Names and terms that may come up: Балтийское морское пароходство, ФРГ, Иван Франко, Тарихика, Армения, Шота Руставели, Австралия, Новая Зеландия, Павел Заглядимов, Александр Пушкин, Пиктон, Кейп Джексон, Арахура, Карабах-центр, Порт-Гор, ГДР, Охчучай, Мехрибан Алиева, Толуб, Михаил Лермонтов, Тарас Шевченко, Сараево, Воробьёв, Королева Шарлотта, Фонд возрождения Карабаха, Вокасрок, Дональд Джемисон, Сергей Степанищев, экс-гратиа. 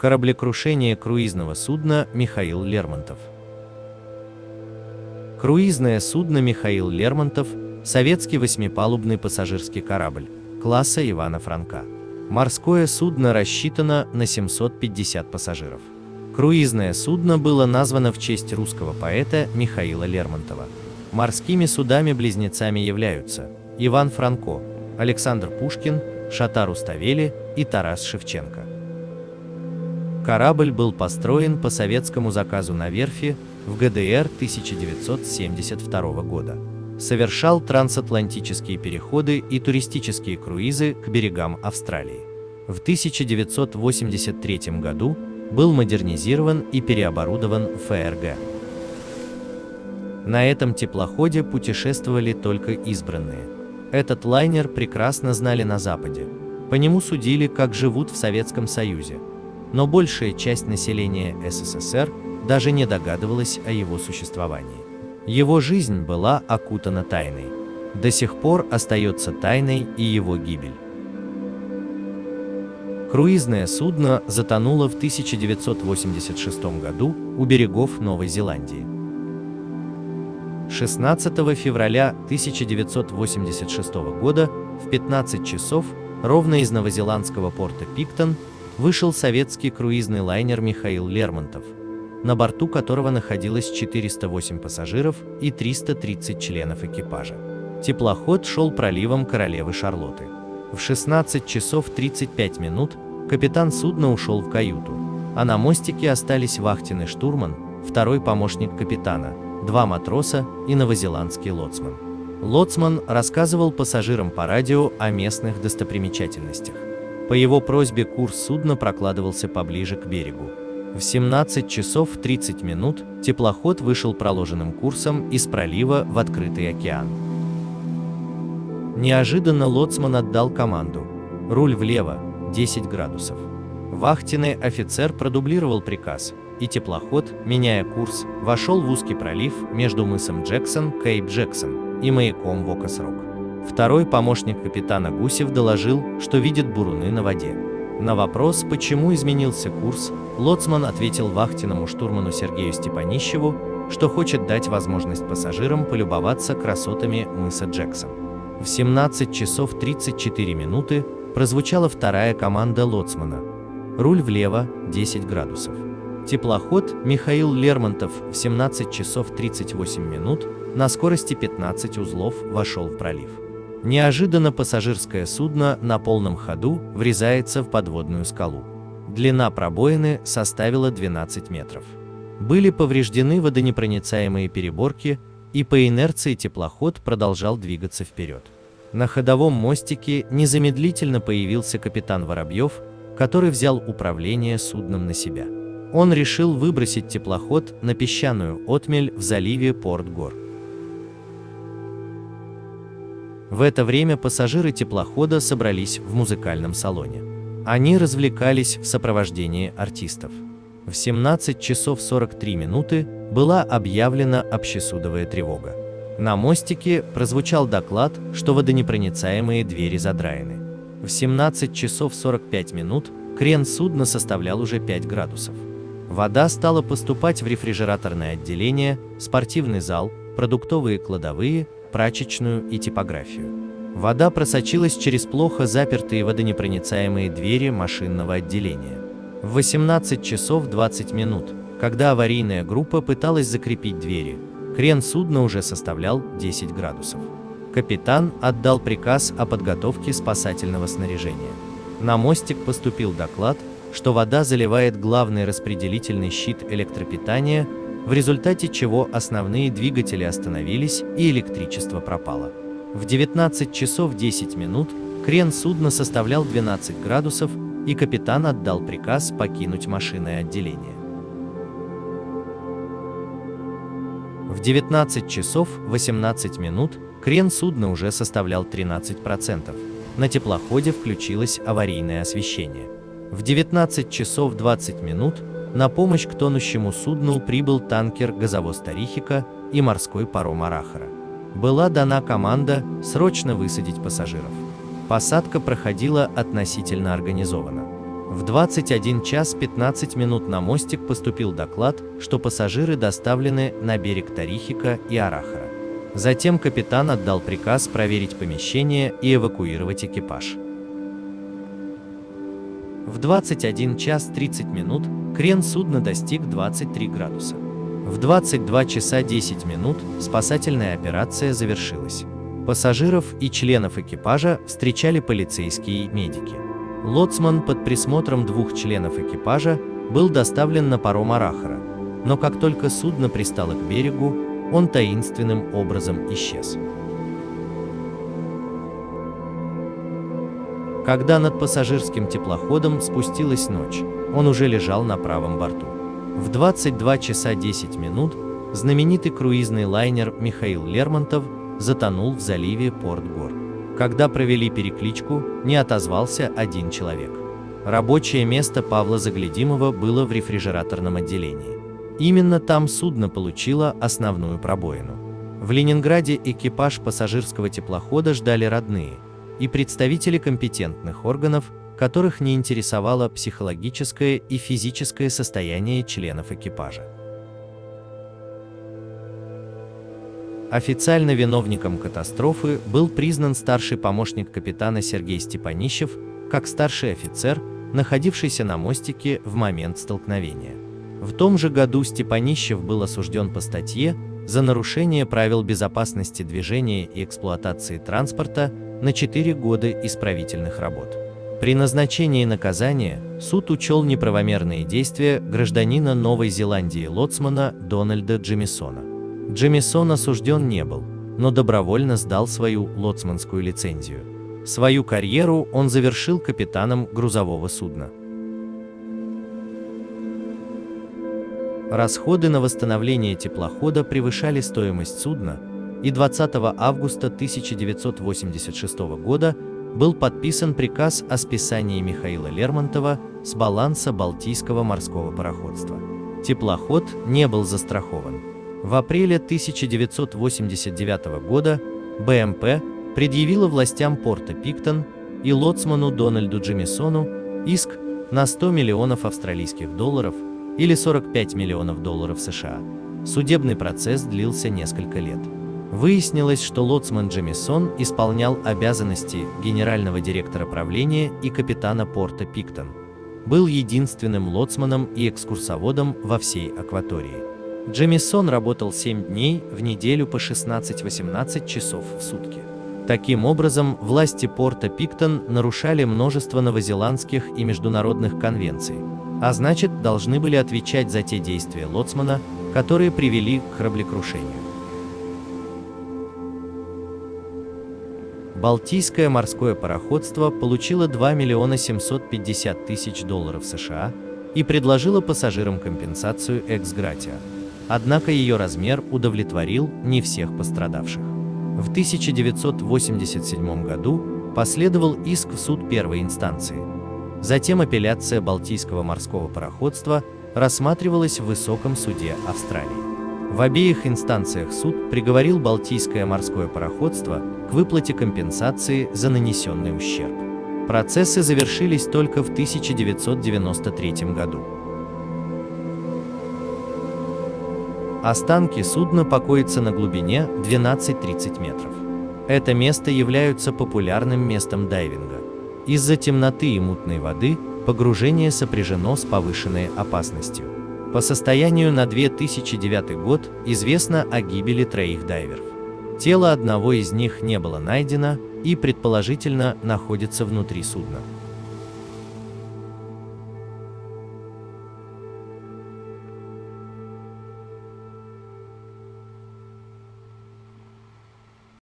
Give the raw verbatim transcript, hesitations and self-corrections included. Кораблекрушение круизного судна Михаил Лермонтов. Круизное судно Михаил Лермонтов – советский восьмипалубный пассажирский корабль класса Ивана Франко. Морское судно рассчитано на семьсот пятьдесят пассажиров. Круизное судно было названо в честь русского поэта Михаила Лермонтова. Морскими судами-близнецами являются Иван Франко, Александр Пушкин, Шота Руставели и Тарас Шевченко. Корабль был построен по советскому заказу на верфи в ГДР тысяча девятьсот семьдесят второго года. Совершал трансатлантические переходы и туристические круизы к берегам Австралии. В тысяча девятьсот восемьдесят третьем году был модернизирован и переоборудован ФРГ. На этом теплоходе путешествовали только избранные. Этот лайнер прекрасно знали на Западе. По нему судили, как живут в Советском Союзе. Но большая часть населения СССР даже не догадывалась о его существовании. Его жизнь была окутана тайной. До сих пор остается тайной и его гибель. Круизное судно затонуло в тысяча девятьсот восемьдесят шестом году у берегов Новой Зеландии. шестнадцатого февраля тысяча девятьсот восемьдесят шестого года в пятнадцать часов ровно из новозеландского порта Пиктон вышел советский круизный лайнер Михаил Лермонтов, на борту которого находилось четыреста восемь пассажиров и триста тридцать членов экипажа. Теплоход шел проливом Королевы Шарлотты. В шестнадцать часов тридцать пять минут капитан судна ушел в каюту, а на мостике остались вахтенный штурман, второй помощник капитана, два матроса и новозеландский лоцман. Лоцман рассказывал пассажирам по радио о местных достопримечательностях. По его просьбе курс судна прокладывался поближе к берегу. В семнадцать часов тридцать минут теплоход вышел проложенным курсом из пролива в открытый океан. Неожиданно лоцман отдал команду: руль влево, десять градусов. Вахтенный офицер продублировал приказ, и теплоход, меняя курс, вошел в узкий пролив между мысом Джексон, Кейп Джексон, и маяком Вокасрок. Второй помощник капитана Гусев доложил, что видит буруны на воде. На вопрос, почему изменился курс, лоцман ответил вахтенному штурману Сергею Степанищеву, что хочет дать возможность пассажирам полюбоваться красотами мыса Джексон. В семнадцать часов тридцать четыре минуты прозвучала вторая команда лоцмана: руль влево, десять градусов. Теплоход Михаил Лермонтов в семнадцать часов тридцать восемь минут на скорости пятнадцать узлов вошел в пролив. Неожиданно пассажирское судно на полном ходу врезается в подводную скалу. Длина пробоины составила двенадцать метров. Были повреждены водонепроницаемые переборки, и по инерции теплоход продолжал двигаться вперед. На ходовом мостике незамедлительно появился капитан Воробьёв, который взял управление судном на себя. Он решил выбросить теплоход на песчаную отмель в заливе Порт-Гор. В это время пассажиры теплохода собрались в музыкальном салоне. Они развлекались в сопровождении артистов. В семнадцать часов сорок три минуты была объявлена общесудовая тревога. На мостике прозвучал доклад, что водонепроницаемые двери задраены. В семнадцать часов сорок пять минут крен судна составлял уже пять градусов. Вода стала поступать в рефрижераторное отделение, спортивный зал, продуктовые кладовые, прачечную и типографию. Вода просочилась через плохо запертые водонепроницаемые двери машинного отделения. В восемнадцать часов двадцать минут, когда аварийная группа пыталась закрепить двери, крен судна уже составлял десять градусов. Капитан отдал приказ о подготовке спасательного снаряжения. На мостик поступил доклад, что вода заливает главный распределительный щит электропитания, в результате чего основные двигатели остановились и электричество пропало. В девятнадцать часов десять минут крен судна составлял двенадцать градусов, и капитан отдал приказ покинуть машинное отделение. В девятнадцать часов восемнадцать минут крен судна уже составлял тринадцать процентов. На теплоходе включилось аварийное освещение. В девятнадцать часов двадцать минут на помощь к тонущему судну прибыл танкер-газовоз Тарихика и морской паром Арахура. Была дана команда срочно высадить пассажиров. Посадка проходила относительно организованно. В двадцать один час пятнадцать минут на мостик поступил доклад, что пассажиры доставлены на берег Тарихика и Арахура. Затем капитан отдал приказ проверить помещение и эвакуировать экипаж. В двадцать один час тридцать минут крен судна достиг двадцати трёх градуса. В двадцать два часа десять минут спасательная операция завершилась. Пассажиров и членов экипажа встречали полицейские и медики. Лоцман под присмотром двух членов экипажа был доставлен на паром Арахура, но как только судно пристало к берегу, он таинственным образом исчез. Когда над пассажирским теплоходом спустилась ночь, он уже лежал на правом борту. В двадцать два часа десять минут знаменитый круизный лайнер Михаил Лермонтов затонул в заливе Порт-Гор. Когда провели перекличку, не отозвался один человек. Рабочее место Павла Заглядимова было в рефрижераторном отделении. Именно там судно получило основную пробоину. В Ленинграде экипаж пассажирского теплохода ждали родные и представители компетентных органов, которых не интересовало психологическое и физическое состояние членов экипажа. Официально виновником катастрофы был признан старший помощник капитана Сергей Степанищев, как старший офицер, находившийся на мостике в момент столкновения. В том же году Степанищев был осужден по статье за нарушение правил безопасности движения и эксплуатации транспорта на четыре года исправительных работ. При назначении наказания суд учел неправомерные действия гражданина Новой Зеландии лоцмана Дональда Джемисона. Джемисон осужден не был, но добровольно сдал свою лоцманскую лицензию. Свою карьеру он завершил капитаном грузового судна. Расходы на восстановление теплохода превышали стоимость судна, и двадцатого августа тысяча девятьсот восемьдесят шестого года был подписан приказ о списании Михаила Лермонтова с баланса Балтийского морского пароходства. Теплоход не был застрахован. В апреле тысяча девятьсот восемьдесят девятого года БМП предъявила властям порта Пиктон и лоцману Дональду Джемисону иск на сто миллионов австралийских долларов или сорок пять миллионов долларов США. Судебный процесс длился несколько лет. Выяснилось, что лоцман Джемисон исполнял обязанности генерального директора правления и капитана порта Пиктон, был единственным лоцманом и экскурсоводом во всей акватории. Джемисон работал семь дней в неделю по шестнадцать-восемнадцать часов в сутки. Таким образом, власти порта Пиктон нарушали множество новозеландских и международных конвенций, а значит, должны были отвечать за те действия лоцмана, которые привели к кораблекрушению. Балтийское морское пароходство получило два миллиона семьсот пятьдесят тысяч долларов США и предложило пассажирам компенсацию экс-гратиа. Однако ее размер удовлетворил не всех пострадавших. В тысяча девятьсот восемьдесят седьмом году последовал иск в суд первой инстанции. Затем апелляция Балтийского морского пароходства рассматривалась в Высоком суде Австралии. В обеих инстанциях суд приговорил Балтийское морское пароходство к выплате компенсации за нанесенный ущерб. Процессы завершились только в тысяча девятьсот девяносто третьем году. Останки судна покоятся на глубине двенадцать-тридцать метров. Это место является популярным местом дайвинга. Из-за темноты и мутной воды погружение сопряжено с повышенной опасностью. По состоянию на две тысячи девятый год известно о гибели троих дайверов. Тело одного из них не было найдено и, предположительно, находится внутри судна.